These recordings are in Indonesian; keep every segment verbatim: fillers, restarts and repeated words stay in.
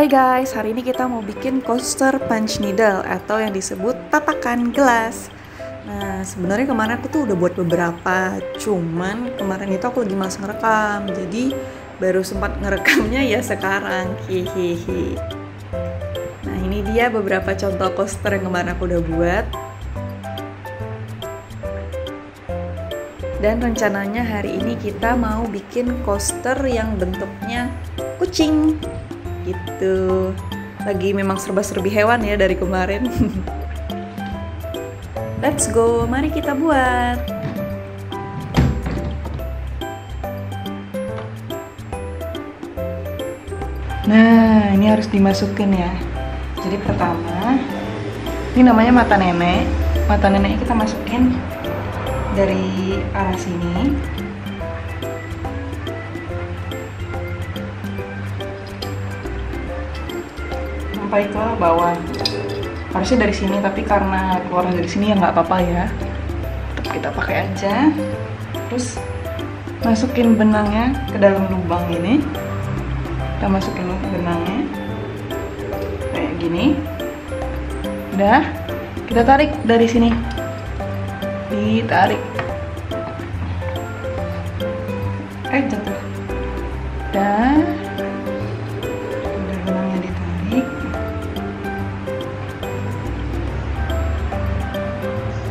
Hai guys, hari ini kita mau bikin coaster punch needle atau yang disebut tatakan gelas. Nah, sebenarnya kemarin aku tuh udah buat beberapa, cuman kemarin itu aku lagi males ngerekam, jadi baru sempat ngerekamnya ya sekarang. Hihihi. Nah, ini dia beberapa contoh coaster yang kemarin aku udah buat. Dan rencananya hari ini kita mau bikin coaster yang bentuknya kucing. Gitu, lagi memang serba-serbi hewan ya dari kemarin. Let's go, mari kita buat. Nah, ini harus dimasukin ya. Jadi pertama, ini namanya mata nenek. Mata neneknya kita masukin dari arah sini. Sampai ke bawah, harusnya dari sini, tapi karena keluar dari sini ya nggak apa-apa ya, tetap kita pakai aja. Terus masukin benangnya ke dalam lubang ini, kita masukin benangnya kayak gini. Udah, kita tarik dari sini, ditarik, eh jatuh. Udah, udah benangnya ditarik.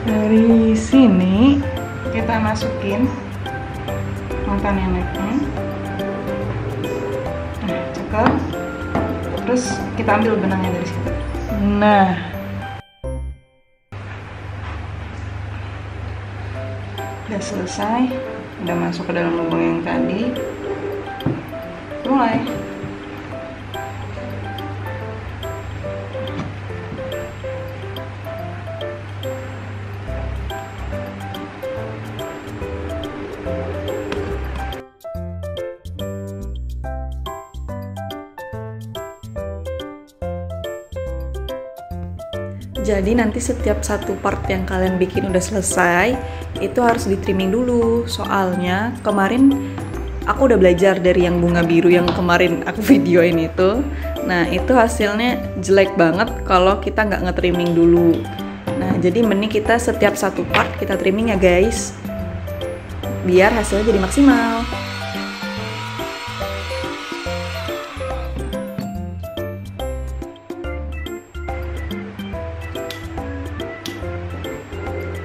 Dari sini kita masukin mata neneknya. Nah, cakep. Terus kita ambil benangnya dari situ. Nah, udah selesai, udah masuk ke dalam lubang yang tadi. Mulai. Jadi nanti setiap satu part yang kalian bikin udah selesai, itu harus di trimming dulu. Soalnya kemarin aku udah belajar dari yang bunga biru yang kemarin aku videoin itu. Nah, itu hasilnya jelek banget kalau kita nggak nge-trimming dulu. Nah, jadi mending kita setiap satu part kita trimming ya guys, biar hasilnya jadi maksimal.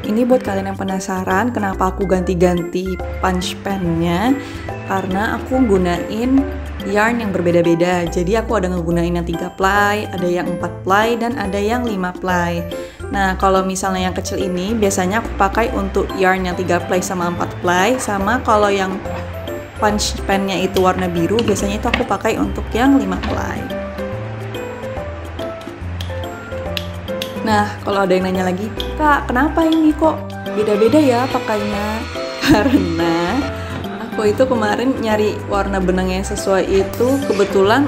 Ini buat kalian yang penasaran kenapa aku ganti-ganti punch pennya, karena aku gunain yarn yang berbeda-beda. Jadi aku ada ngegunain yang tiga ply, ada yang empat ply, dan ada yang lima ply. Nah, kalau misalnya yang kecil ini biasanya aku pakai untuk yarn yang tiga ply sama empat ply, sama kalau yang punch pennya itu warna biru biasanya itu aku pakai untuk yang lima ply. Nah, kalau ada yang nanya lagi, "Kak, kenapa ini kok beda-beda ya pakainya?" Karena aku itu kemarin nyari warna benang yang sesuai itu kebetulan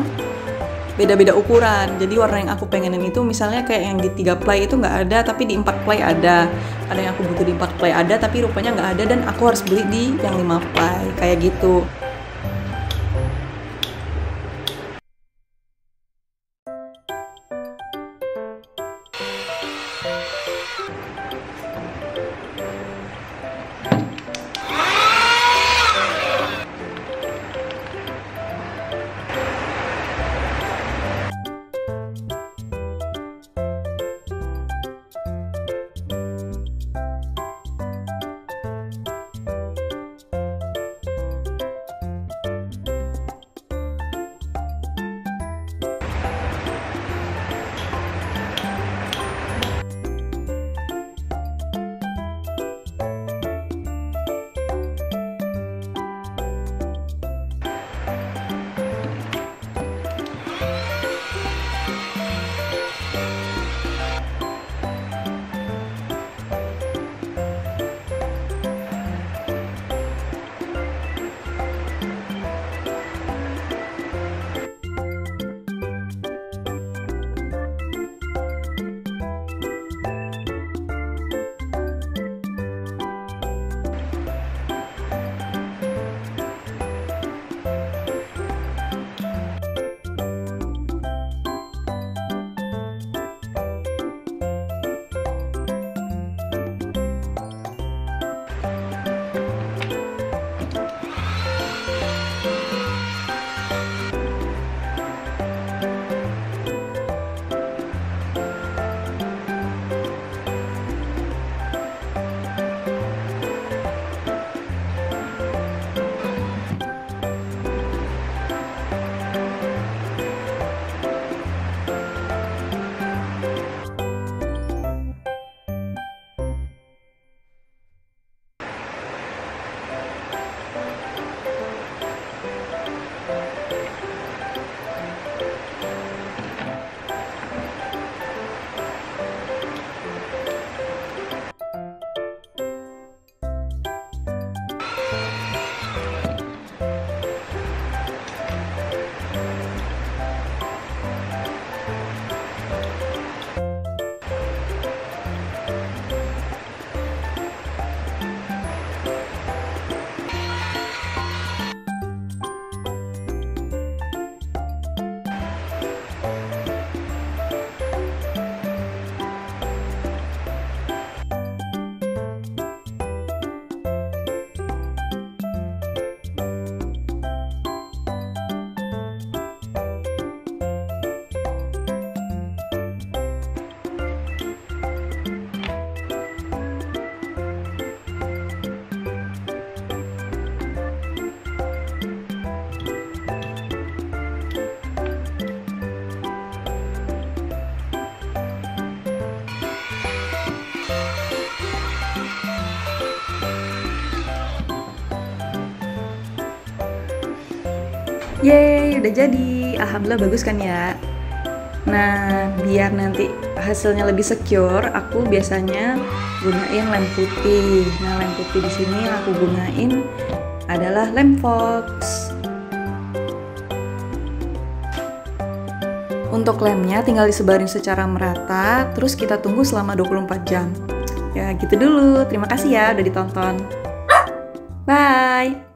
beda-beda ukuran. Jadi warna yang aku pengenin itu misalnya kayak yang di tiga ply itu nggak ada, tapi di empat ply ada. Ada yang aku butuh di empat ply ada, tapi rupanya nggak ada dan aku harus beli di yang lima ply, kayak gitu. Yeay, udah jadi. Alhamdulillah bagus kan ya. Nah, biar nanti hasilnya lebih secure, aku biasanya gunain lem putih. Nah, lem putih di sini yang aku gunain adalah Lem Fox. Untuk lemnya tinggal disebarin secara merata, terus kita tunggu selama dua puluh empat jam. Ya, gitu dulu. Terima kasih ya udah ditonton. Bye!